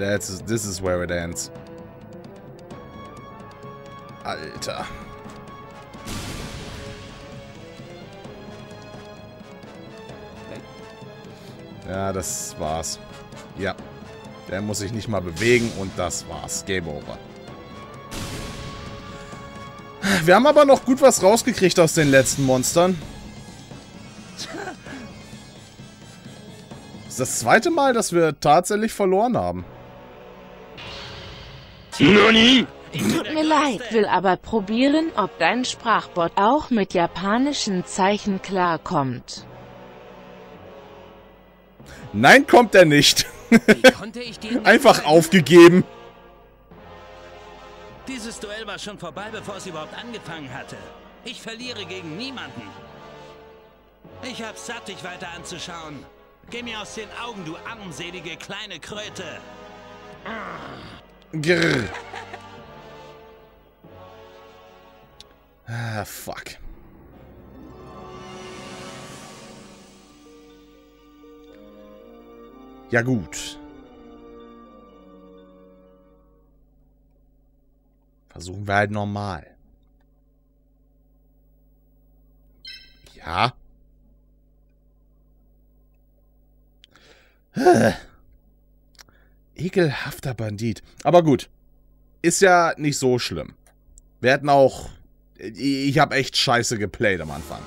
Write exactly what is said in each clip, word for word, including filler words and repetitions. that's this is where it ends. Alter. Ja, das war's. Ja. Der muss sich nicht mal bewegen und das war's. Game over. Wir haben aber noch gut was rausgekriegt aus den letzten Monstern. Das ist das zweite Mal, dass wir tatsächlich verloren haben. Nani? Tut mir leid, will aber probieren, ob dein Sprachbot auch mit japanischen Zeichen klarkommt. Nein, kommt er nicht. Einfach aufgegeben. Dieses Duell war schon vorbei, bevor es überhaupt angefangen hatte. Ich verliere gegen niemanden. Ich hab's satt, dich weiter anzuschauen. Geh mir aus den Augen, du armselige kleine Kröte. Grrr. Ah, fuck. Ja gut. Versuchen wir halt normal. Ja. Ekelhafter Bandit. Aber gut. Ist ja nicht so schlimm. Wir hätten auch... Ich habe echt scheiße geplayt am Anfang.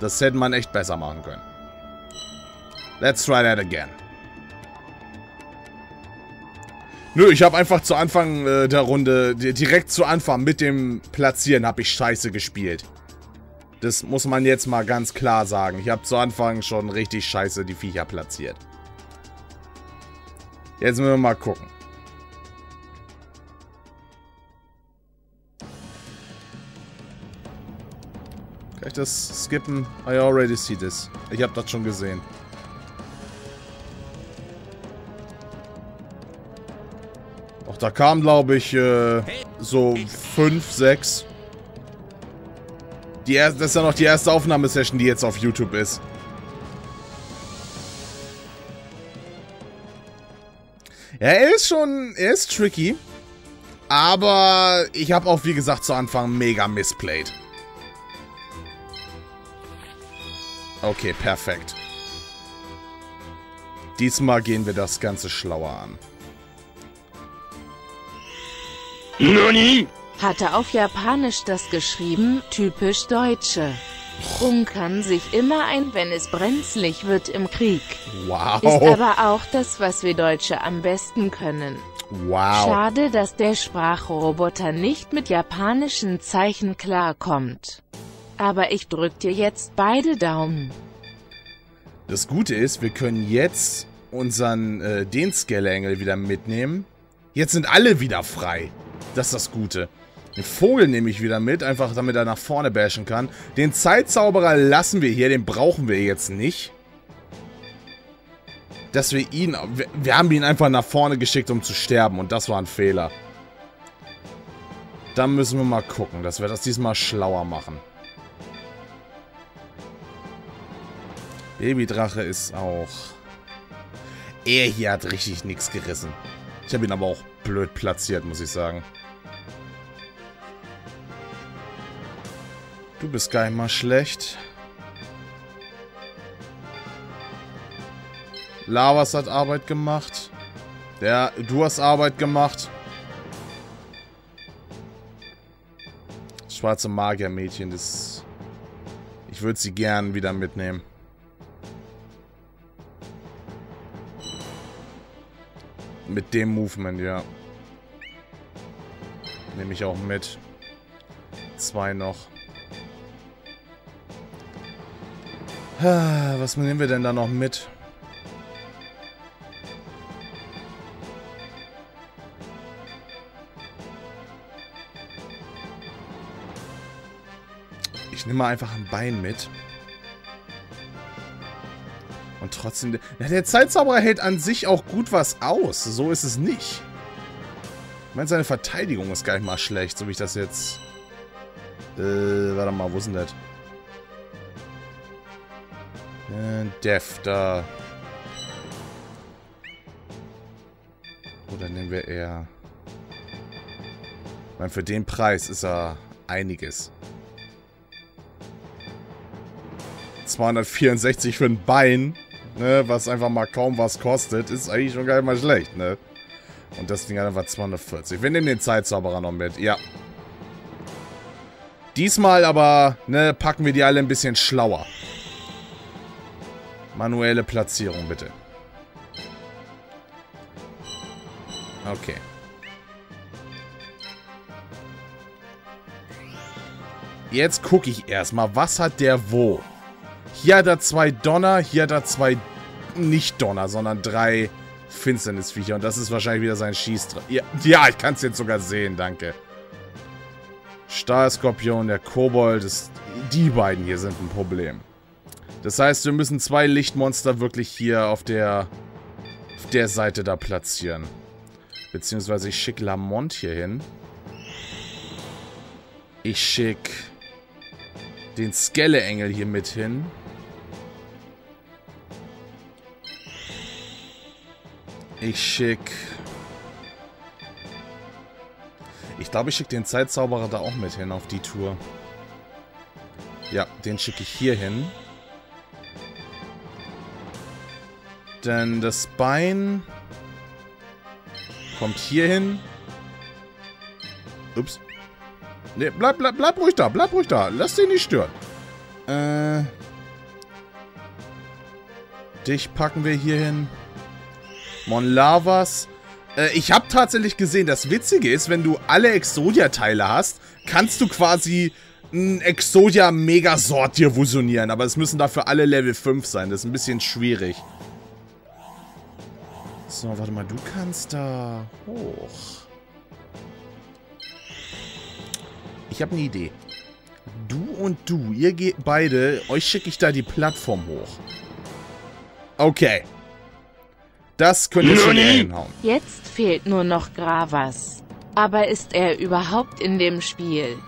Das hätte man echt besser machen können. Let's try that again. Nö, ich habe einfach zu Anfang äh, der Runde, direkt zu Anfang mit dem Platzieren, habe ich scheiße gespielt. Das muss man jetzt mal ganz klar sagen. Ich habe zu Anfang schon richtig scheiße die Viecher platziert. Jetzt müssen wir mal gucken. Kann ich das skippen? I already see this. Ich habe das schon gesehen. Da kamen, glaube ich, äh, so fünf, sechs. Die erste, das ist ja noch die erste Aufnahmesession, die jetzt auf YouTube ist. Ja, er ist schon, er ist tricky. Aber ich habe auch, wie gesagt, zu Anfang mega missplayed. Okay, perfekt. Diesmal gehen wir das Ganze schlauer an. Nani? Hatte auf Japanisch das geschrieben, typisch Deutsche. Um kann sich immer ein, wenn es brenzlig wird im Krieg. Wow. Ist aber auch das, was wir Deutsche am besten können. Wow. Schade, dass der Sprachroboter nicht mit japanischen Zeichen klarkommt. Aber ich drück dir jetzt beide Daumen. Das Gute ist, wir können jetzt unseren äh, den Skelengel wieder mitnehmen. Jetzt sind alle wieder frei. Das ist das Gute. Den Vogel nehme ich wieder mit, einfach damit er nach vorne bashen kann. Den Zeitzauberer lassen wir hier, den brauchen wir jetzt nicht. Dass wir ihn... Wir haben ihn einfach nach vorne geschickt, um zu sterben. Und das war ein Fehler. Dann müssen wir mal gucken, dass wir das diesmal schlauer machen. Babydrache ist auch... Er hier hat richtig nichts gerissen. Ich habe ihn aber auch blöd platziert, muss ich sagen. Du bist gar nicht mal schlecht. Lavas hat Arbeit gemacht. Der, du hast Arbeit gemacht. Das schwarze Magiermädchen, das... Ich würde sie gern wieder mitnehmen. Mit dem Movement, ja. Nehme ich auch mit. Zwei noch. Was nehmen wir denn da noch mit? Ich nehme mal einfach ein Bein mit. Und trotzdem... Ja, der Zeitzauberer hält an sich auch gut was aus. So ist es nicht. Ich meine, seine Verteidigung ist gar nicht mal schlecht, so wie ich das jetzt... Äh, warte mal, wo ist denn das? Äh, Def, da. Oder nehmen wir eher... Ich meine, für den Preis ist er einiges. zweihundertvierundsechzig für ein Bein, ne, was einfach mal kaum was kostet, ist eigentlich schon gar nicht mal schlecht, ne? Und das Ding hat einfach zweihundertvierzig. Wir nehmen den Zeitzauberer noch mit, ja. Diesmal aber, ne, packen wir die alle ein bisschen schlauer. Manuelle Platzierung, bitte. Okay. Jetzt gucke ich erstmal, was hat der wo? Hier hat er zwei Donner, hier hat er zwei nicht Donner, sondern drei Finsternisviecher. Und das ist wahrscheinlich wieder sein Schießtritt. Ja, ja, ich kann es jetzt sogar sehen, danke. Stahlskorpion, der Kobold, das, die beiden hier sind ein Problem. Das heißt, wir müssen zwei Lichtmonster wirklich hier auf der, auf der Seite da platzieren. Beziehungsweise ich schicke Lamont hier hin. Ich schicke den Skelle-Engel hier mit hin. Ich schicke... Ich glaube, ich schicke den Zeitzauberer da auch mit hin auf die Tour. Ja, den schicke ich hier hin. Dann das Bein kommt hier hin. Ups. Ne, bleib, bleib, bleib ruhig da, bleib ruhig da. Lass dich nicht stören. Äh. Dich packen wir hier hin. Mon Lavas. Äh, ich habe tatsächlich gesehen, das Witzige ist, wenn du alle Exodia-Teile hast, kannst du quasi einen Exodia-Megasort dir fusionieren. Aber es müssen dafür alle Level fünf sein. Das ist ein bisschen schwierig. So, warte mal, du kannst da hoch. Ich habe eine Idee. Du und du, ihr geht beide, euch schicke ich da die Plattform hoch. Okay. Das könnt ihr schon hinhauen. Jetzt fehlt nur noch Gravas. Aber ist er überhaupt in dem Spiel?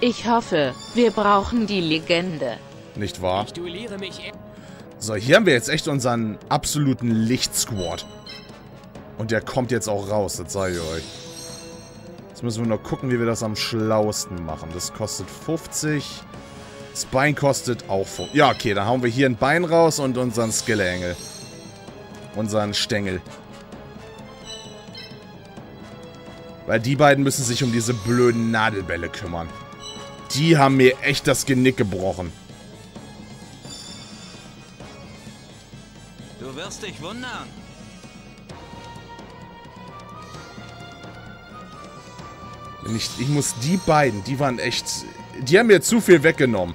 Ich hoffe, wir brauchen die Legende. Nicht wahr? Ich duelliere mich. So, hier haben wir jetzt echt unseren absoluten Lichtsquad. Und der kommt jetzt auch raus, das sage ich euch. Jetzt müssen wir nur gucken, wie wir das am schlauesten machen. Das kostet fünfzig. Das Bein kostet auch fünfzig. Ja, okay, dann hauen wir hier ein Bein raus und unseren Skelle-Engel. Unseren Stängel. Weil die beiden müssen sich um diese blöden Nadelbälle kümmern. Die haben mir echt das Genick gebrochen. Du wirst dich wundern. Ich, ich muss die beiden, die waren echt... Die haben mir zu viel weggenommen.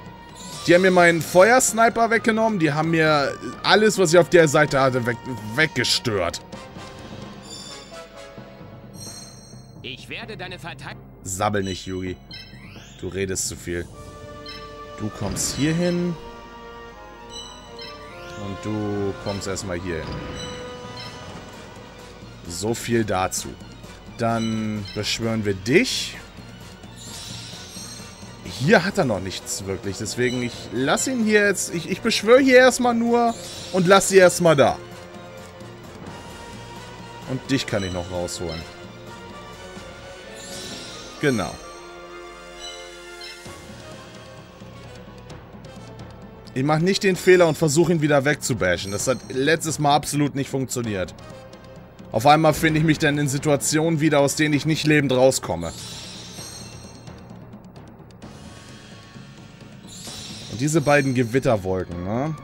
Die haben mir meinen Feuersniper weggenommen. Die haben mir alles, was ich auf der Seite hatte, weg, weggestört. Ich werde deine Verteidigung... Sabbel nicht, Yugi. Du redest zu viel. Du kommst hier hin. Und du kommst erstmal hier hin. So viel dazu. Dann beschwören wir dich. Hier hat er noch nichts wirklich. Deswegen, ich lasse ihn hier jetzt... Ich, ich beschwöre hier erstmal nur und lasse sie erstmal da. Und dich kann ich noch rausholen. Genau. Ich mache nicht den Fehler und versuche ihn wieder wegzubashen. Das hat letztes Mal absolut nicht funktioniert. Auf einmal finde ich mich dann in Situationen wieder, aus denen ich nicht lebend rauskomme. Und diese beiden Gewitterwolken, ne?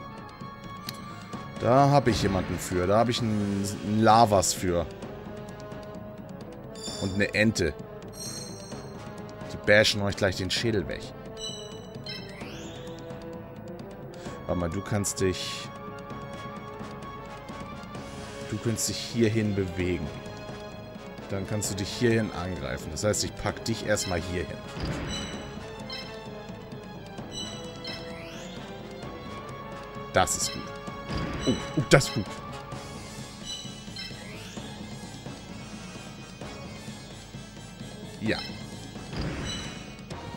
Da habe ich jemanden für. Da habe ich einen Lavas für. Und eine Ente. Die bashen euch gleich den Schädel weg. Warte mal, du kannst dich... Du kannst dich hierhin bewegen. Dann kannst du dich hierhin angreifen. Das heißt, ich pack dich erstmal hierhin. Das ist gut. Oh, oh, das ist gut. Ja.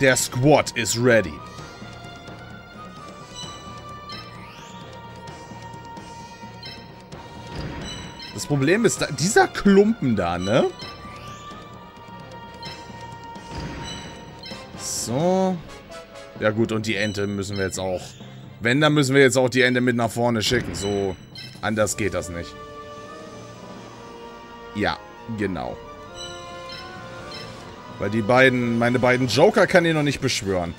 Der Squad is ready. Das Problem ist, da, dieser Klumpen da, ne? So. Ja gut, und die Ente müssen wir jetzt auch... Wenn, dann müssen wir jetzt auch die Ente mit nach vorne schicken. So, anders geht das nicht. Ja, genau. Weil die beiden... Meine beiden Joker kann ich noch nicht beschwören.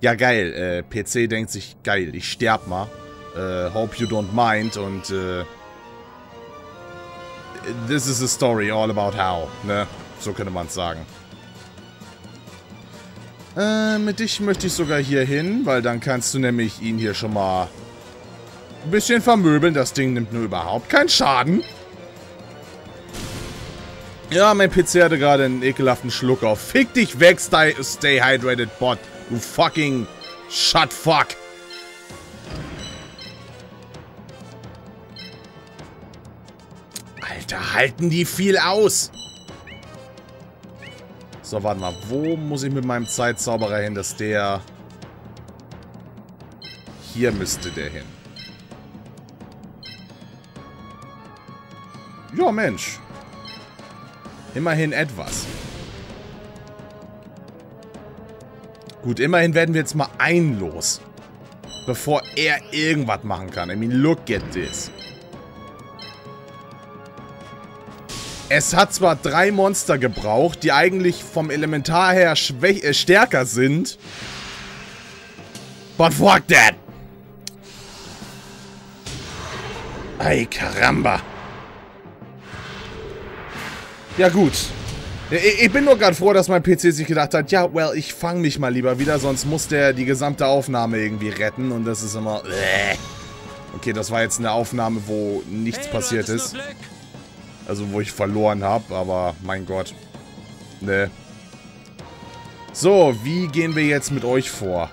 Ja, geil. Äh, P C denkt sich, geil, ich sterb mal. Äh, hope you don't mind. Und, äh... this is a story all about how. Ne? So könnte man es sagen. Äh, mit dich möchte ich sogar hier hin, weil dann kannst du nämlich ihn hier schon mal ein bisschen vermöbeln. Das Ding nimmt nur überhaupt keinen Schaden. Ja, mein P C hatte gerade einen ekelhaften Schluck auf. Fick dich weg, stay, stay hydrated, Bot. Du fucking shut fuck. Alter, halten die viel aus. So, warte mal. Wo muss ich mit meinem Zeitzauberer hin, dass der... Hier müsste der hin. Ja, Mensch. Immerhin etwas. Gut, immerhin werden wir jetzt mal ein Los. Bevor er irgendwas machen kann. I mean, look at this. Es hat zwar drei Monster gebraucht, die eigentlich vom Elementar her äh, stärker sind. But fuck that! Ay, Karamba. Ja gut. Ich, ich bin nur gerade froh, dass mein P C sich gedacht hat, ja, well, ich fange mich mal lieber wieder, sonst muss der die gesamte Aufnahme irgendwie retten. Und das ist immer... Bleh. Okay, das war jetzt eine Aufnahme, wo nichts hey, passiert ist. Also, wo ich verloren habe, aber mein Gott. Ne. So, wie gehen wir jetzt mit euch vor?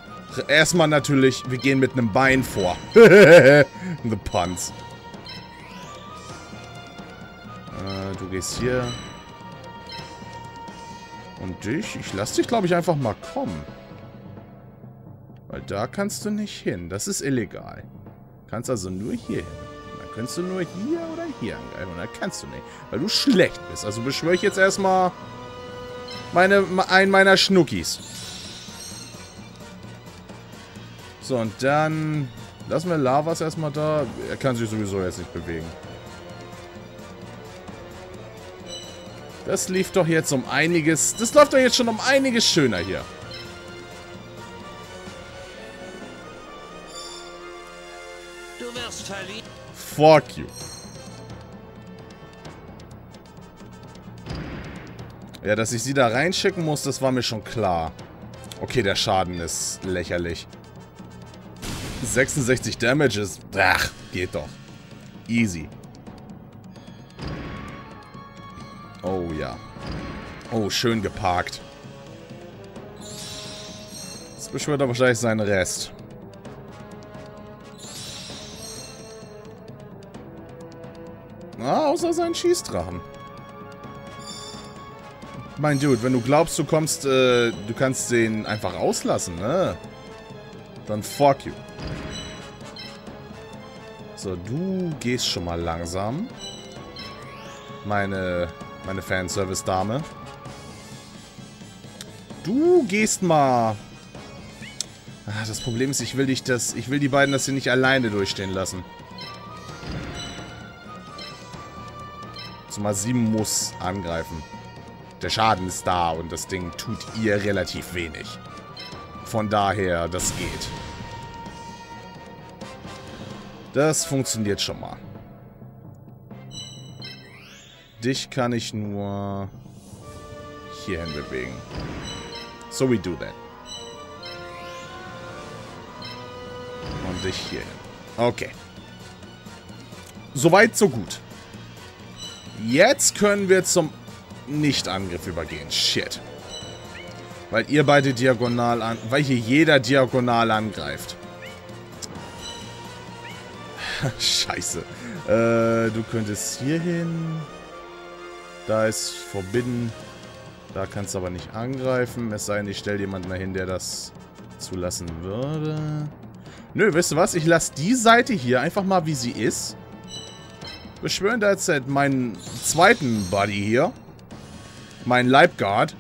Erstmal natürlich, wir gehen mit einem Bein vor. The Puns. Äh, du gehst hier. Und dich? Ich lass dich, glaube ich, einfach mal kommen. Weil da kannst du nicht hin. Das ist illegal. Du kannst also nur hier hin. Könntest du nur hier oder hier angreifen? Oder kannst du nicht, weil du schlecht bist. Also beschwöre ich jetzt erstmal meine, einen meiner Schnuckis. So, und dann lassen wir Lavas erstmal da. Er kann sich sowieso jetzt nicht bewegen. Das lief doch jetzt um einiges... Das läuft doch jetzt schon um einiges schöner hier. Du wirst verliebt. Fuck you. Ja, dass ich sie da reinschicken muss, das war mir schon klar. Okay, der Schaden ist lächerlich. sechsundsechzig Damages. Ach, geht doch. Easy. Oh ja. Oh, schön geparkt. Jetzt beschwört er wahrscheinlich seinen Rest. Ah, außer seinen Schießdrachen. Mein Dude, wenn du glaubst, du kommst, äh, du kannst den einfach auslassen, ne? Dann fuck you. So, du gehst schon mal langsam. Meine, meine Fanservice-Dame. Du gehst mal... Ah, das Problem ist, ich will dich das, ich will die beiden das hier nicht alleine durchstehen lassen. Mal sie muss angreifen. Der Schaden ist da und das Ding tut ihr relativ wenig. Von daher, das geht. Das funktioniert schon mal. Dich kann ich nur hierhin bewegen. So we do that. Und dich hierhin. Okay. Soweit, so gut. Jetzt können wir zum Nicht-Angriff übergehen. Shit. Weil ihr beide diagonal an... Weil hier jeder diagonal angreift. Scheiße. Äh, du könntest hier hin. Da ist Forbidden. Da kannst du aber nicht angreifen. Es sei denn, ich stelle jemanden dahin, der das zulassen würde. Nö, wisst ihr was? Ich lasse die Seite hier einfach mal, wie sie ist. beschwören da jetzt meinen zweiten Buddy hier. Meinen Leibguard.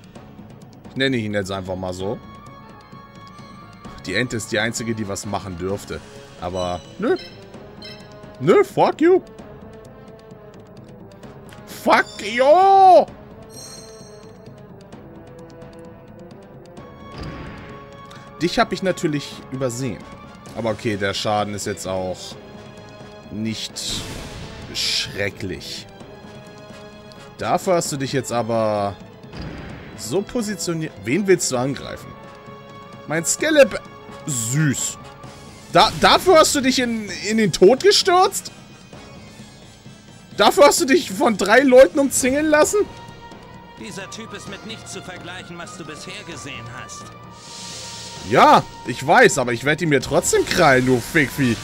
Ich nenne ihn jetzt einfach mal so. Die Ente ist die einzige, die was machen dürfte. Aber nö. Nö, fuck you. Fuck you. Dich habe ich natürlich übersehen. Aber okay, der Schaden ist jetzt auch nicht schrecklich. Dafür hast du dich jetzt aber so positioniert. Wen willst du angreifen? Mein Skelep... Süß. Da, dafür hast du dich in, in den Tod gestürzt? Dafür hast du dich von drei Leuten umzingeln lassen? Dieser Typ ist mit nichts zu vergleichen, was du bisher gesehen hast. Ja, ich weiß, aber ich werde ihn mir trotzdem krallen, du Fickvieh.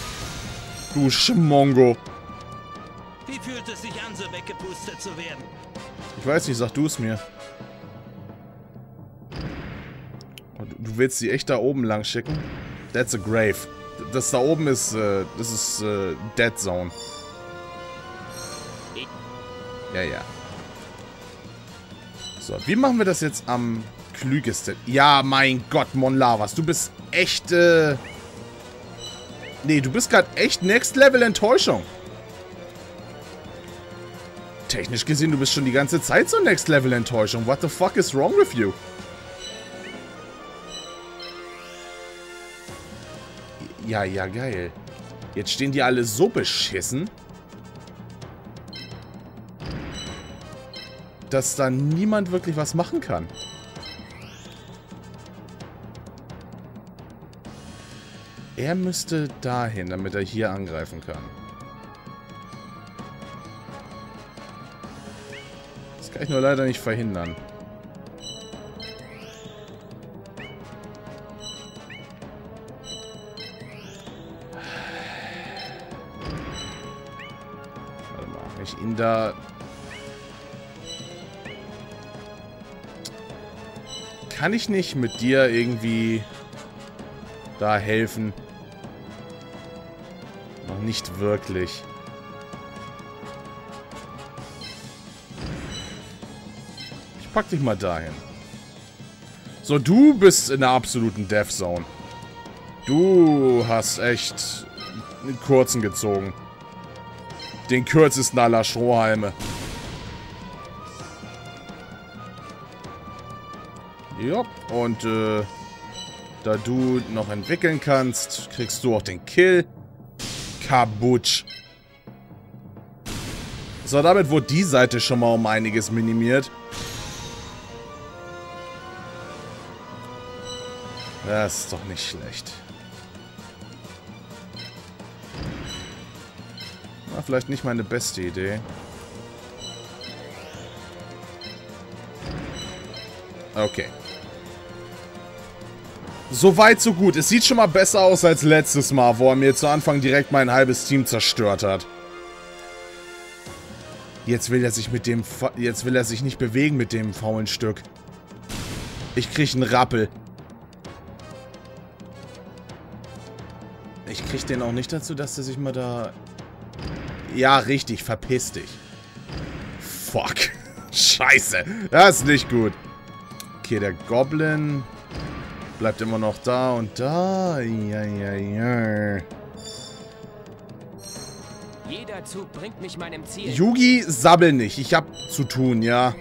Du Schmongo. Wie fühlt es sich an, so weggepustet zu werden? Ich weiß nicht, sag du es mir. Du willst sie echt da oben lang schicken? That's a grave. Das da oben ist, äh, das ist, äh, Dead Zone. Ja, ja. So, wie machen wir das jetzt am klügesten? Ja, mein Gott, Mon Lavas, du bist echt, äh... Nee, du bist gerade echt Next Level Enttäuschung. Technisch gesehen, du bist schon die ganze Zeit so Next Level Enttäuschung. What the fuck is wrong with you? Ja, ja, geil. Jetzt stehen die alle so beschissen, dass da niemand wirklich was machen kann. Er müsste dahin, damit er hier angreifen kann. Das kann ich nur leider nicht verhindern. Ihn da... Kann ich nicht mit dir irgendwie da helfen? Noch nicht wirklich. Ich pack dich mal dahin. So, du bist in der absoluten Death Zone. Du hast echt einen kurzen gezogen. Den kürzesten aller Strohhalme. Ja, und äh, da du noch entwickeln kannst, kriegst du auch den Kill. Kabutsch. So, damit wurde die Seite schon mal um einiges minimiert. Das ist doch nicht schlecht. Vielleicht nicht meine beste Idee. Okay. Soweit, so gut. Es sieht schon mal besser aus als letztes Mal, wo er mir zu Anfang direkt mein halbes Team zerstört hat. Jetzt will er sich mit dem... Fa Jetzt will er sich nicht bewegen mit dem faulen Stück. Ich krieg einen Rappel. Ich krieg den auch nicht dazu, dass er sich mal da... Ja, richtig. Verpiss dich. Fuck. Scheiße. Das ist nicht gut. Okay, der Goblin bleibt immer noch da und da. Ja, ja, ja. Jeder Zug bringt mich meinem Ziel. Yugi, sabbel nicht. Ich hab zu tun, ja.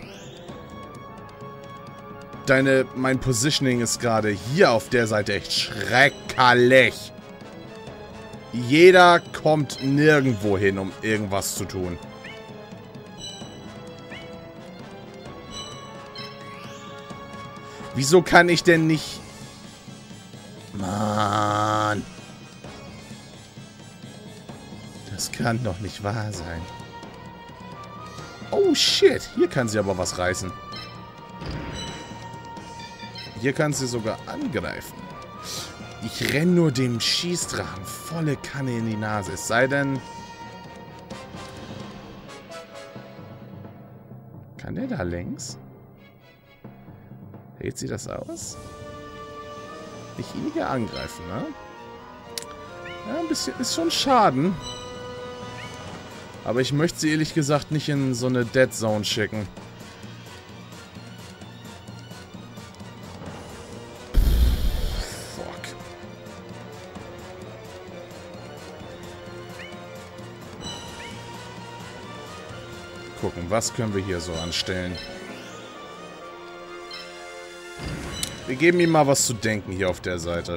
Deine... Mein Positioning ist gerade hier auf der Seite echt schrecklich. Jeder kommt nirgendwo hin, um irgendwas zu tun. Wieso kann ich denn nicht... Mann. Das kann doch nicht wahr sein. Oh shit, hier kann sie aber was reißen. Hier kann sie sogar angreifen. Ich renne nur dem Schießdrachen volle Kanne in die Nase. Es sei denn... Kann der da längs? Hält sie das aus? Nicht ihn hier angreifen, ne? Ja, ein bisschen ist schon Schaden. Aber ich möchte sie ehrlich gesagt nicht in so eine Dead Zone schicken. Gucken, was können wir hier so anstellen? Wir geben ihm mal was zu denken hier auf der Seite.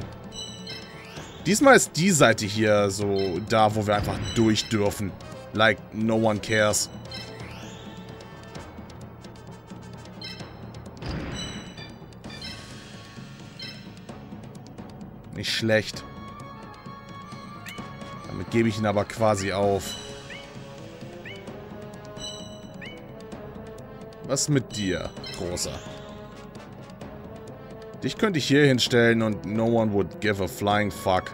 Diesmal ist die Seite hier so da, wo wir einfach durch dürfen. Like, no one cares. Nicht schlecht. Damit gebe ich ihn aber quasi auf. Was mit dir, Großer? Dich könnte ich hier hinstellen und no one would give a flying fuck.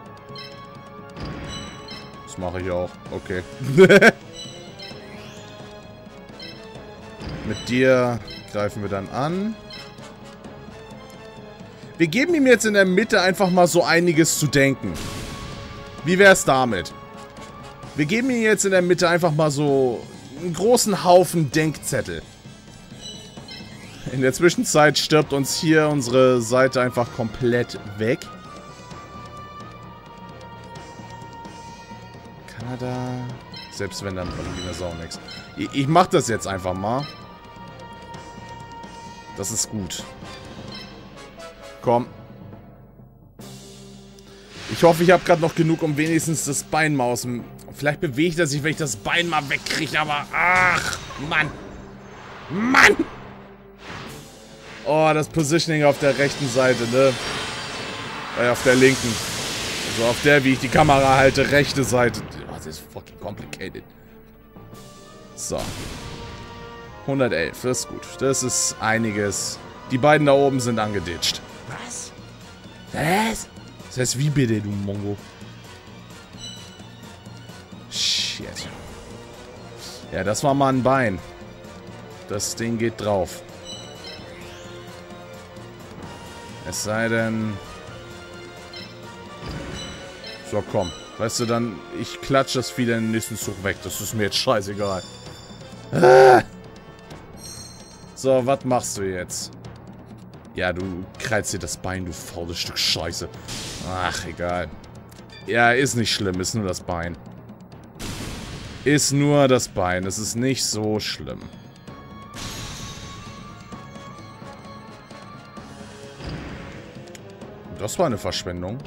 Das mache ich auch. Okay. Mit dir greifen wir dann an. Wir geben ihm jetzt in der Mitte einfach mal so einiges zu denken. Wie wär's damit? Wir geben ihm jetzt in der Mitte einfach mal so einen großen Haufen Denkzettel. In der Zwischenzeit stirbt uns hier unsere Seite einfach komplett weg. Kanada. Selbst wenn, dann bringt die mir Sau nichts. Ich, ich mach das jetzt einfach mal. Das ist gut. Komm. Ich hoffe, ich habe gerade noch genug, um wenigstens das Bein mal aus dem... Vielleicht bewegt er sich, wenn ich das Bein mal wegkriege, aber... Ach, Mann. Mann! Oh, das Positioning auf der rechten Seite, ne? Äh, auf der linken. Also auf der, wie ich die Kamera halte, rechte Seite. Oh, das ist fucking complicated. So. hundertelf, das ist gut. Das ist einiges. Die beiden da oben sind angeditscht. Was? Was? Das heißt, wie bitte, du Mongo? Shit. Ja, das war mal ein Bein. Das Ding geht drauf. Es sei denn... So, komm. Weißt du, dann... Ich klatsche das wieder in den nächsten Zug weg. Das ist mir jetzt scheißegal. Ah! So, was machst du jetzt? Ja, du kreizt dir das Bein, du faules Stück Scheiße. Ach, egal. Ja, ist nicht schlimm. Ist nur das Bein. Ist nur das Bein. Es ist nicht so schlimm. Das war eine Verschwendung.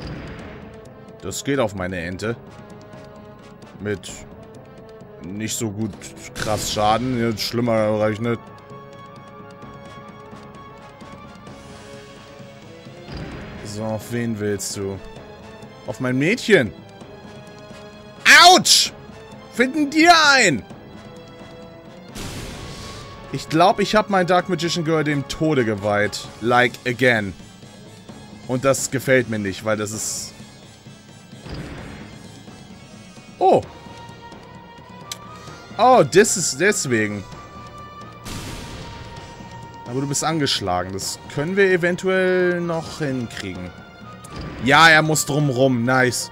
Das geht auf meine Ente. Mit nicht so gut krass Schaden. Schlimmer errechnet. So, auf wen willst du? Auf mein Mädchen. Autsch! Finden dir ein! Ich glaube, ich habe mein Dark Magician Girl dem Tode geweiht. Like again. Und das gefällt mir nicht, weil das ist... Oh. Oh, das ist deswegen. Aber du bist angeschlagen. Das können wir eventuell noch hinkriegen. Ja, er muss drumrum. Nice.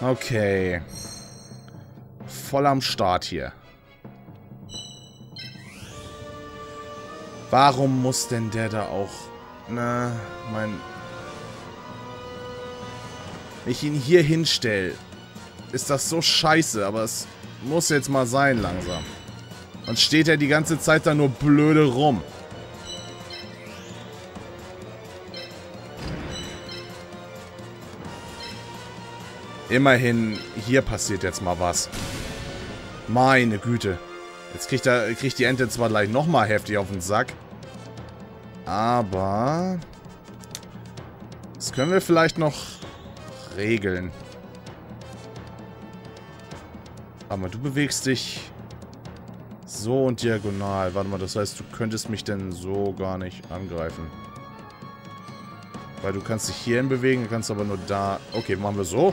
Okay. Voll am Start hier. Warum muss denn der da auch... Na, mein... Wenn ich ihn hier hinstelle, ist das so scheiße, aber es muss jetzt mal sein langsam. Und steht er die ganze Zeit da nur blöde rum. Immerhin, hier passiert jetzt mal was. Meine Güte. Jetzt kriegt, er, kriegt die Ente zwar gleich nochmal heftig auf den Sack. Aber... Das können wir vielleicht noch regeln. Aber du bewegst dich so und diagonal. Warte mal, das heißt, du könntest mich denn so gar nicht angreifen. Weil du kannst dich hierhin bewegen, kannst aber nur da... Okay, machen wir so.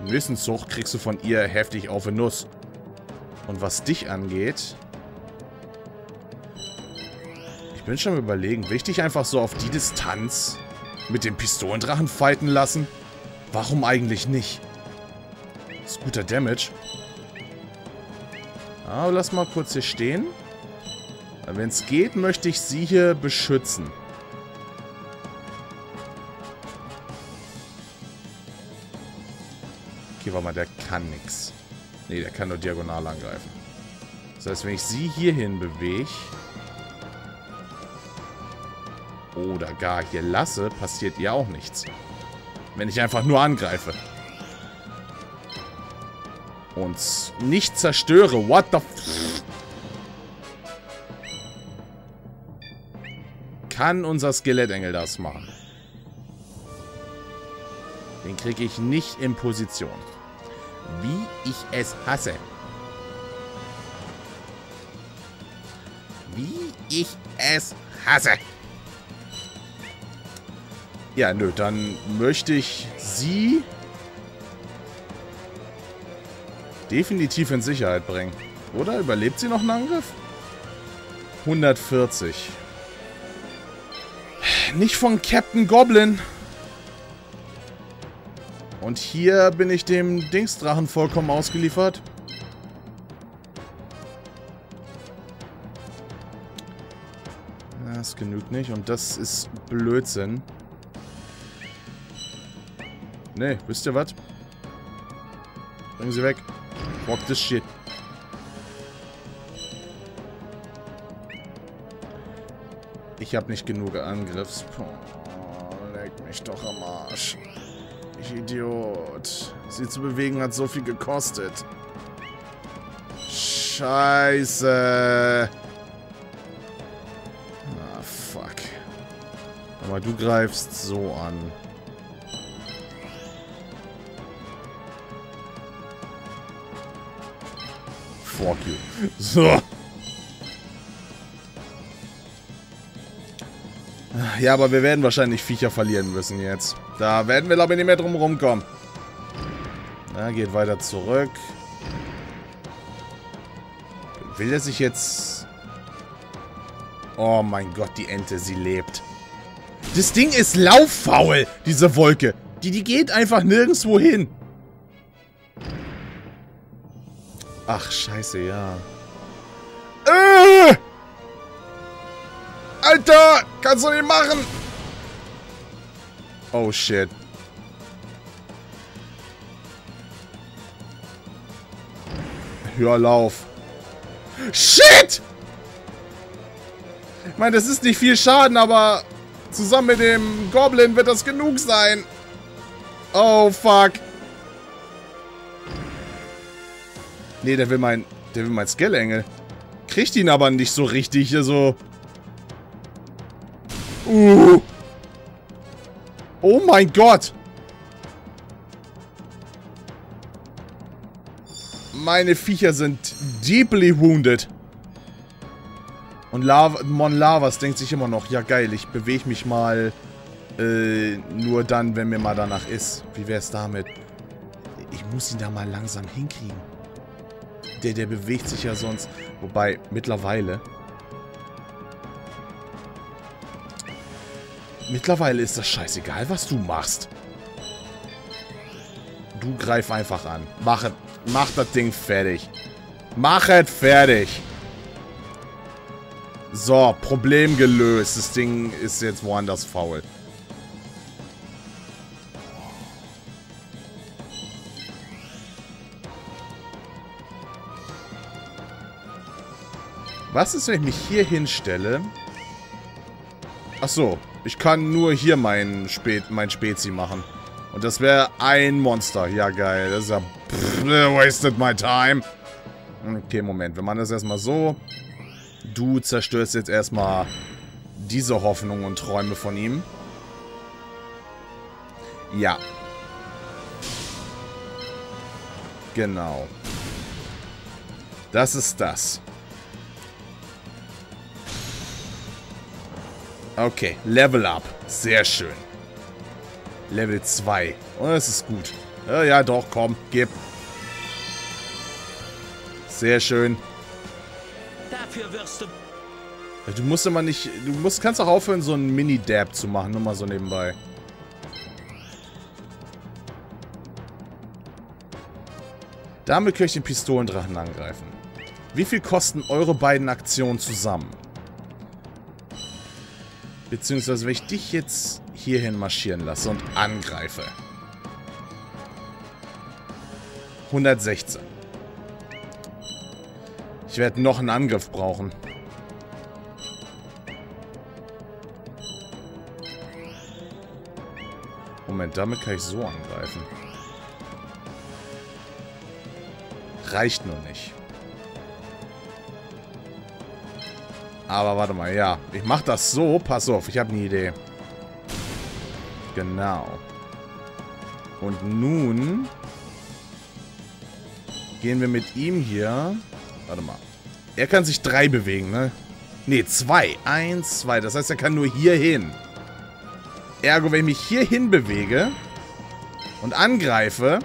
Im nächsten Zug kriegst du von ihr heftig auf die Nuss. Und was dich angeht... Ich bin schon am Überlegen. Will ich dich einfach so auf die Distanz mit dem Pistolendrachen fighten lassen? Warum eigentlich nicht? Das ist guter Damage. Aber lass mal kurz hier stehen. Wenn es geht, möchte ich sie hier beschützen. Okay, warte mal, der kann nichts. Ne, der kann nur diagonal angreifen. Das heißt, wenn ich sie hierhin bewege oder gar hier lasse, passiert ihr auch nichts. Wenn ich einfach nur angreife. Und nicht zerstöre. What the f... Kann unser Skelettengel das machen? Den kriege ich nicht in Position. Wie ich es hasse. Wie ich es hasse. Ja, nö, dann möchte ich sie definitiv in Sicherheit bringen. Oder? Überlebt sie noch einen Angriff? hundertvierzig. Nicht von Captain Goblin. Und hier bin ich dem Dingsdrachen vollkommen ausgeliefert. Das genügt nicht. Und das ist Blödsinn. Ne, wisst ihr was? Bringen sie weg. Fuck this shit. Ich habe nicht genug Angriffspunkte. Oh, leck mich doch am Arsch. Ich Idiot. Sie zu bewegen hat so viel gekostet. Scheiße. Ah, fuck. Aber du greifst so an. Fuck you. So. Ja, aber wir werden wahrscheinlich Viecher verlieren müssen jetzt. Da werden wir, glaube ich, nicht mehr drum rumkommen. Na, geht weiter zurück. Will der sich jetzt... Oh mein Gott, die Ente, sie lebt. Das Ding ist lauffaul, diese Wolke. Die, die geht einfach nirgendwo hin. Ach, scheiße, ja. Äh! Alter! Kannst du nicht machen! Oh, shit. Ja, lauf. Shit! Ich meine, das ist nicht viel Schaden, aber zusammen mit dem Goblin wird das genug sein. Oh, fuck. Nee, der will mein... Der will mein Skelettengel. Kriegt ihn aber nicht so richtig hier so... Uh. Oh mein Gott! Meine Viecher sind deeply wounded. Und Lava, Mon Lavas denkt sich immer noch, ja geil, ich bewege mich mal äh, nur dann, wenn mir mal danach ist. Wie wär's damit? Ich muss ihn da mal langsam hinkriegen. Der, der bewegt sich ja sonst. Wobei, mittlerweile... Mittlerweile ist das scheißegal, was du machst. Du greif einfach an. Mach es. Mach das Ding fertig. Mach es fertig. So, Problem gelöst. Das Ding ist jetzt woanders faul. Was ist, wenn ich mich hier hinstelle? Ach so, ich kann nur hier mein, Spe mein Spezi machen. Und das wäre ein Monster. Ja, geil. Das ist ja... Pff, wasted my time. Okay, Moment. Wir machen das erstmal so. Du zerstörst jetzt erstmal diese Hoffnung und Träume von ihm. Ja. Genau. Das ist das. Okay, Level Up. Sehr schön. Level zwei. Oh, das ist gut. Ja, ja, doch, komm, gib. Sehr schön. Dafür wirst du... Du musst immer nicht... Du musst, kannst auch aufhören, so einen Mini-Dab zu machen. Nur mal so nebenbei. Damit kann ich den Pistolendrachen angreifen. Wie viel kosten eure beiden Aktionen zusammen? Beziehungsweise, wenn ich dich jetzt hierhin marschieren lasse und angreife. hundertsechzehn. Ich werde noch einen Angriff brauchen. Moment, damit kann ich so angreifen. Reicht nur nicht. Aber warte mal, ja. Ich mach das so. Pass auf, ich habe eine Idee. Genau. Und nun gehen wir mit ihm hier. Warte mal. Er kann sich drei bewegen, ne? Ne, zwei. Eins, zwei. Das heißt, er kann nur hier hin. Ergo, wenn ich mich hier hin bewege und angreife,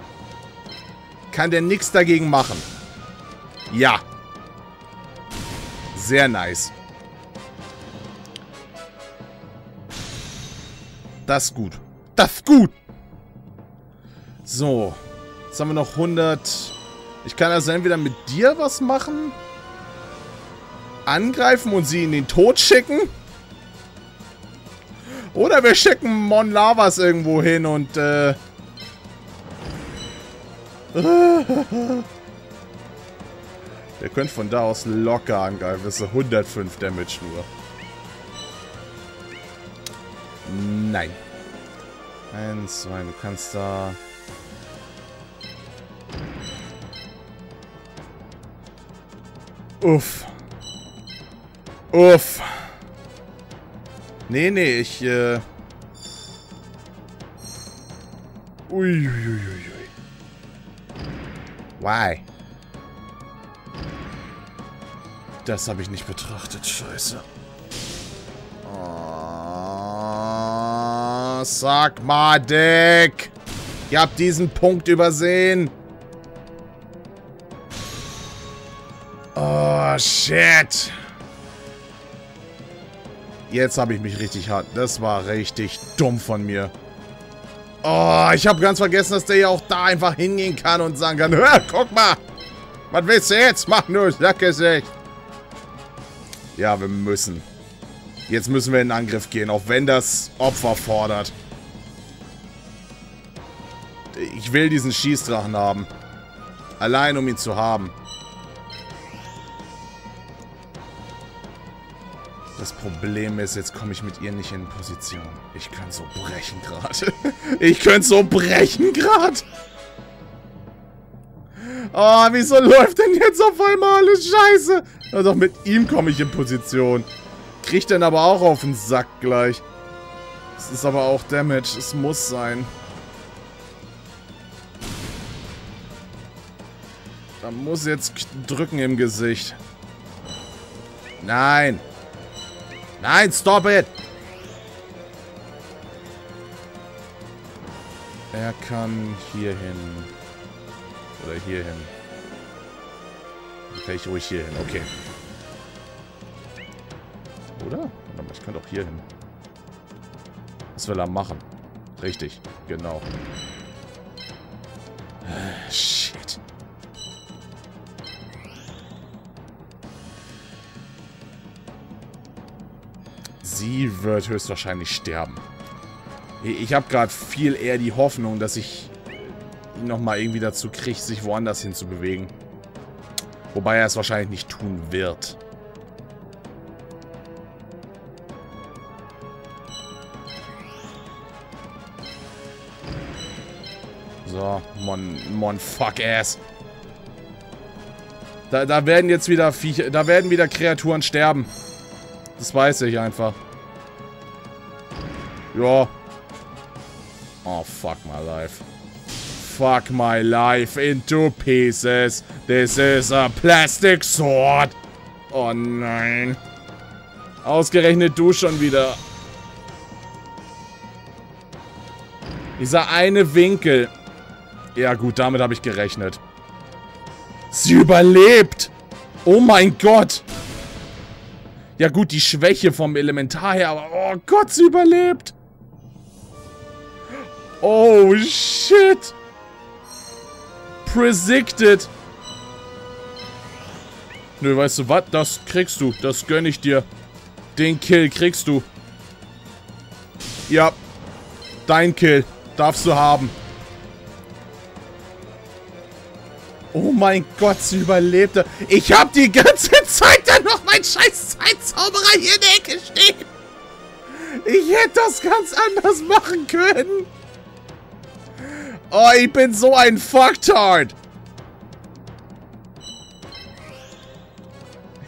kann der nichts dagegen machen. Ja. Sehr nice. Das ist gut. Das ist gut. So. Jetzt haben wir noch hundert. Ich kann also entweder mit dir was machen, angreifen und sie in den Tod schicken. Oder wir schicken Mon Lavas irgendwo hin und äh... Der könnte von da aus locker angreifen. Das ist hundertfünf Damage nur. Nein. Eins, zwei, du kannst da... Uff. Uff. Nee, nee, ich, äh... Uiuiuiui. Why? Das habe ich nicht betrachtet, scheiße. Oh, sag mal, Dick. Ihr habt diesen Punkt übersehen. Oh, shit. Jetzt habe ich mich richtig hart. Das war richtig dumm von mir. Oh, ich habe ganz vergessen, dass der ja auch da einfach hingehen kann und sagen kann, hör, guck mal. Was willst du jetzt? Mach nur Sackgesicht. Ja, wir müssen. Jetzt müssen wir in den Angriff gehen, auch wenn das Opfer fordert. Ich will diesen Schießdrachen haben. Allein, um ihn zu haben. Das Problem ist, jetzt komme ich mit ihr nicht in Position. Ich kann so brechen gerade. Ich könnte so brechen gerade. Oh, wieso läuft denn jetzt auf einmal alles scheiße? Na doch, mit ihm komme ich in Position. Kriegt dann aber auch auf den Sack gleich. Es ist aber auch Damage. Es muss sein. Da muss jetzt drücken im Gesicht. Nein. Nein, stop it! Er kann hier hin. Oder hier hin. Kann ich ruhig hier hin, okay. Oder? Warte mal, ich könnte auch hier hin. Was will er machen? Richtig, genau. Shit. Sie wird höchstwahrscheinlich sterben. Ich habe gerade viel eher die Hoffnung, dass ich ihn nochmal irgendwie dazu kriege, sich woanders hin zu bewegen. Wobei er es wahrscheinlich nicht tun wird. So, mon, mon fuck ass. Da, da werden jetzt wieder Viecher, da werden wieder Kreaturen sterben. Das weiß ich einfach. Ja. Oh, fuck my life. Fuck my life into pieces. This is a plastic sword. Oh nein. Ausgerechnet du schon wieder. Dieser eine Winkel. Ja gut, damit habe ich gerechnet. Sie überlebt. Oh mein Gott. Ja gut, die Schwäche vom Elementar her, aber oh Gott, sie überlebt. Oh shit. Predicted. Nö, weißt du was? Das kriegst du. Das gönn ich dir. Den Kill kriegst du. Ja. Dein Kill. Darfst du haben. Oh mein Gott, sie überlebte. Ich hab die ganze Zeit dann noch mein scheiß Zeitzauberer hier in der Ecke stehen. Ich hätte das ganz anders machen können. Oh, ich bin so ein Fucktard.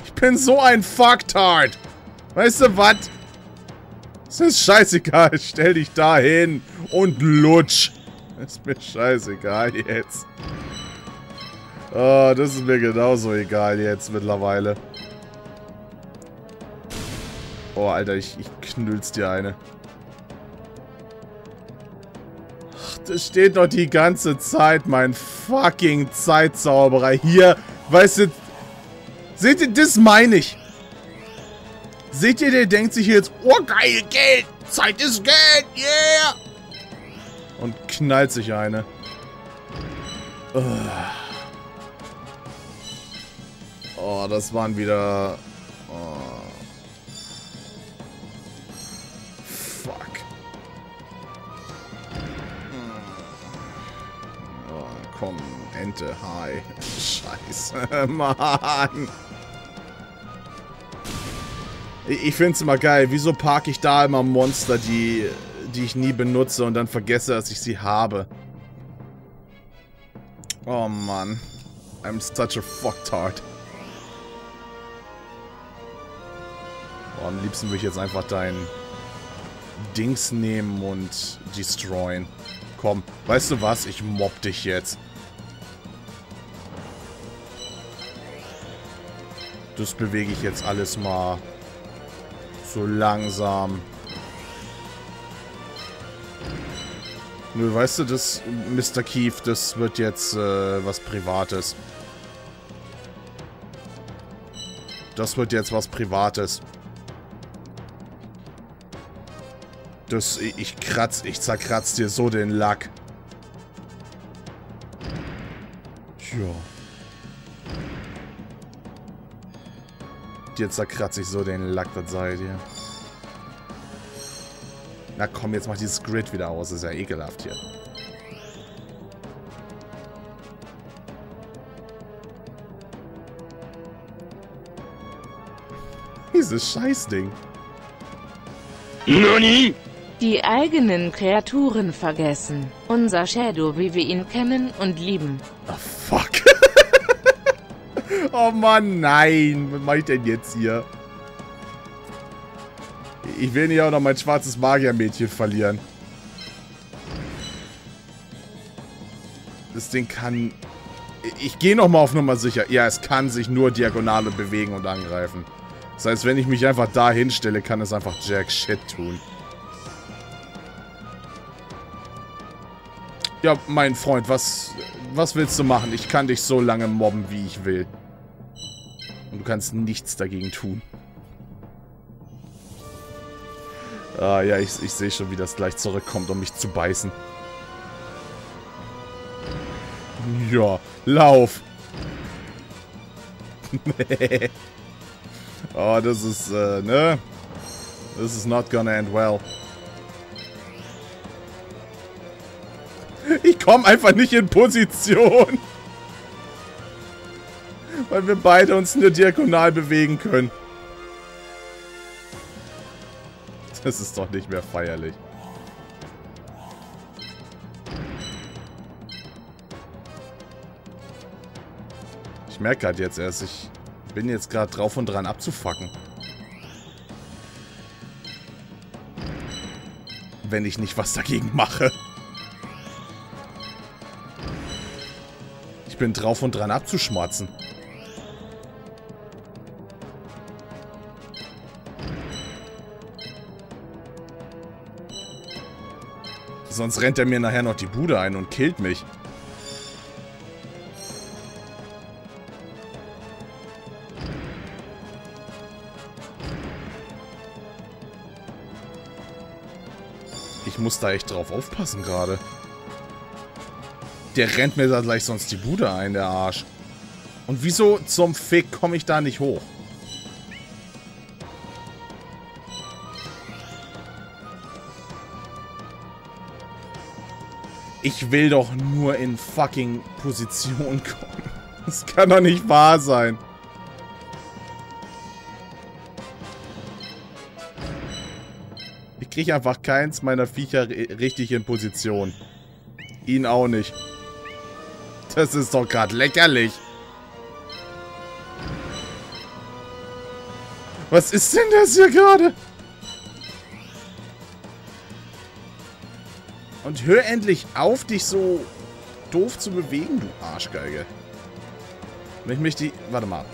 Ich bin so ein Fucktard. Weißt du was? Es ist scheißegal. Stell dich da hin und lutsch. Ist mir scheißegal jetzt. Oh, das ist mir genauso egal jetzt mittlerweile. Oh, Alter, ich, ich knüll's dir eine. Ach, das steht doch die ganze Zeit, mein fucking Zeitzauberer. Hier, weißt du... Seht ihr, das meine ich. Seht ihr, der denkt sich jetzt... Oh, geil, Geld! Zeit ist Geld! Yeah! Und knallt sich eine. Ugh. Oh, das waren wieder... Oh. Fuck. Oh, komm, Ente, hi. Scheiße, Mann. Ich find's immer geil. Wieso parke ich da immer Monster, die, die ich nie benutze und dann vergesse, dass ich sie habe? Oh, Mann. I'm such a fucktard. Oh, am liebsten würde ich jetzt einfach dein Dings nehmen und destroyen. Komm, weißt du was? Ich mobb dich jetzt. Das bewege ich jetzt alles mal so langsam. Nö, weißt du, das Mister Keef, das wird jetzt äh, was Privates. Das wird jetzt was Privates. Das, ich kratz, ich zerkratz dir so den Lack. Tja. Dir zerkratz ich so den Lack, das sei dir. Na komm, jetzt mach dieses Grid wieder aus, das ist ja ekelhaft hier. Dieses Scheißding. Noni? Die eigenen Kreaturen vergessen. Unser Shadow, wie wir ihn kennen und lieben. Oh, fuck. Oh Mann, nein. Was mache ich denn jetzt hier? Ich will nicht auch noch mein schwarzes Magiermädchen verlieren. Das Ding kann... Ich gehe nochmal auf Nummer sicher. Ja, es kann sich nur diagonal bewegen und angreifen. Das heißt, wenn ich mich einfach da hinstelle, kann es einfach jack shit tun. Ja, mein Freund, was, was willst du machen? Ich kann dich so lange mobben, wie ich will. Und du kannst nichts dagegen tun. Ah ja, ich, ich sehe schon, wie das gleich zurückkommt, um mich zu beißen. Ja, lauf! Nee. Oh, das ist, äh, ne? This is not gonna end well. Ich komme einfach nicht in Position. Weil wir beide uns nur diagonal bewegen können. Das ist doch nicht mehr feierlich. Ich merke gerade jetzt erst, ich... bin jetzt gerade drauf und dran abzufacken. Wenn ich nicht was dagegen mache. Ich bin drauf und dran abzuschmatzen. Sonst rennt er mir nachher noch die Bude ein und killt mich. Ich muss da echt drauf aufpassen gerade. Der rennt mir da gleich sonst die Bude ein, der Arsch. Und wieso zum Fick komme ich da nicht hoch? Ich will doch nur in fucking Position kommen. Das kann doch nicht wahr sein. Ich kriege einfach keins meiner Viecher richtig in Position. Ihn auch nicht. Das ist doch gerade lächerlich. Was ist denn das hier gerade? Und hör endlich auf, dich so doof zu bewegen, du Arschgeige. Wenn ich mich die... Warte mal.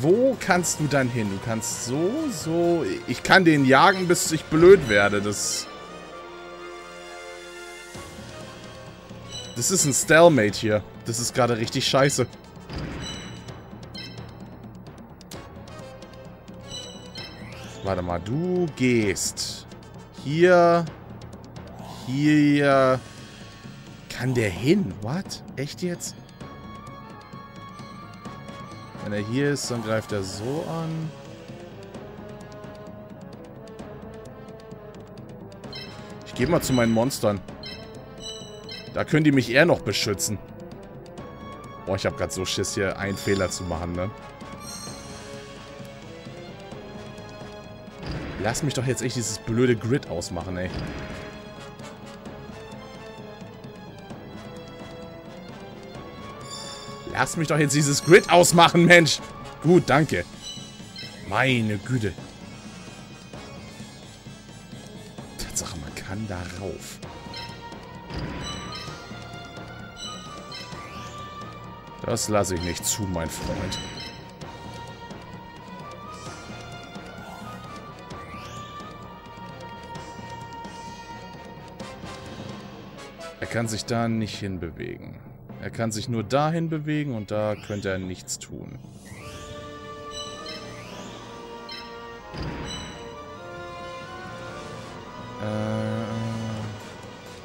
Wo kannst du dann hin? Du kannst so, so... Ich kann den jagen, bis ich blöd werde. Das... Das ist ein Stalemate hier. Das ist gerade richtig scheiße. Warte mal. Du gehst... Hier... Hier kann der hin. What? Echt jetzt? Wenn er hier ist, dann greift er so an. Ich gehe mal zu meinen Monstern. Da können die mich eher noch beschützen. Boah, ich habe gerade so Schiss, hier einen Fehler zu machen, ne? Lass mich doch jetzt echt dieses blöde Grid ausmachen, ey. Lass mich doch jetzt dieses Grid ausmachen, Mensch. Gut, danke. Meine Güte. Tatsache, man kann da rauf. Das lasse ich nicht zu, mein Freund. Er kann sich da nicht hinbewegen. Er kann sich nur dahin bewegen und da könnte er nichts tun.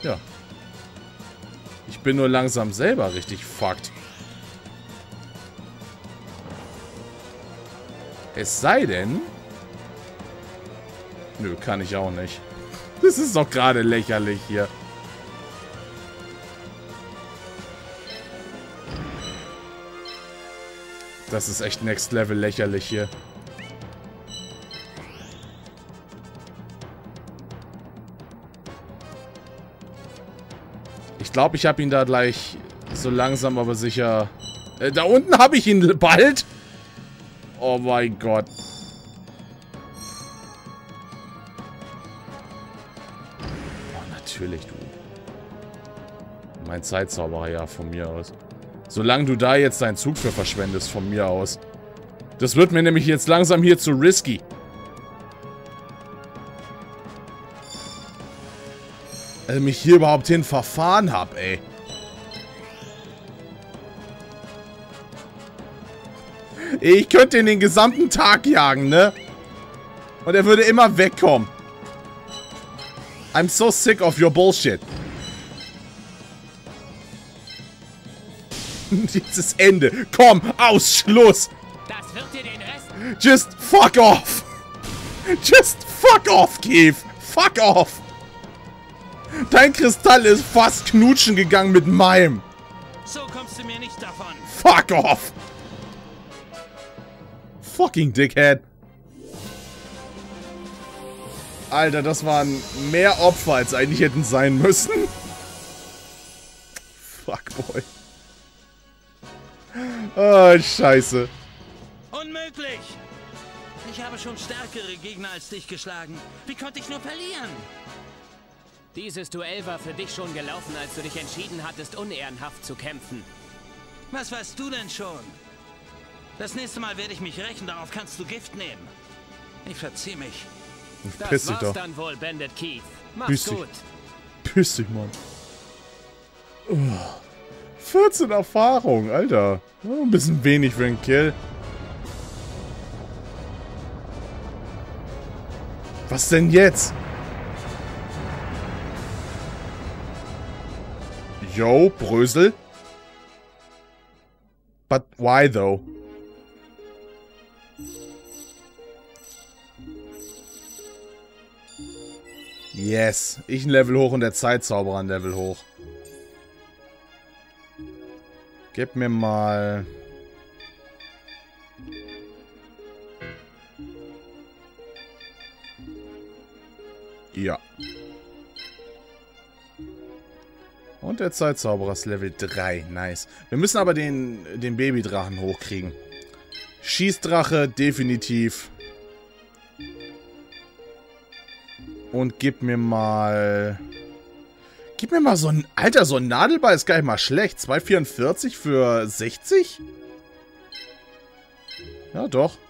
Äh, ja. Ich bin nur langsam selber richtig fucked. Es sei denn... Nö, kann ich auch nicht. Das ist doch gerade lächerlich hier. Das ist echt next level lächerlich hier. Ich glaube, ich habe ihn da gleich so langsam, aber sicher... Äh, da unten habe ich ihn bald. Oh mein Gott. Oh, natürlich, du. Mein Zeitzauberer, ja, von mir aus. Solange du da jetzt deinen Zug für verschwendest, von mir aus. Das wird mir nämlich jetzt langsam hier zu risky. Dass ich mich hier überhaupt hin verfahren habe, ey. Ich könnte ihn den gesamten Tag jagen, ne? Und er würde immer wegkommen. I'm so sick of your bullshit. Dieses Ende. Komm, aus, Schluss. Das wird dir den Rest. Just fuck off. Just fuck off, Kev. Fuck off. Dein Kristall ist fast knutschen gegangen mit meinem. So kommst du mir nicht davon. Fuck off. Fucking Dickhead. Alter, das waren mehr Opfer, als eigentlich hätten sein müssen. Fuckboy. Oh, scheiße. Unmöglich! Ich habe schon stärkere Gegner als dich geschlagen. Wie konnte ich nur verlieren? Dieses Duell war für dich schon gelaufen, als du dich entschieden hattest, unehrenhaft zu kämpfen. Was weißt du denn schon? Das nächste Mal werde ich mich rächen, darauf kannst du Gift nehmen. Ich verzieh mich. Das Piss dich war's doch. Dann wohl, Bandit Keith. Mach's Piss dich. gut. Piss dich, Mann. Oh. vierzehn Erfahrung, Alter. Oh, ein bisschen wenig für einen Kill. Was denn jetzt? Yo, Brösel. But why, though? Yes. Ich ein Level hoch und der Zeitzauberer ein Level hoch. Gib mir mal... Ja. Und der Zeitzauberer ist Level drei. Nice. Wir müssen aber den, den Babydrachen hochkriegen. Schießdrache, definitiv. Und gib mir mal... Gib mir mal so ein... Alter, so ein Nadelball ist gar nicht mal schlecht. zwei Komma vierundvierzig für sechzig? Ja, doch.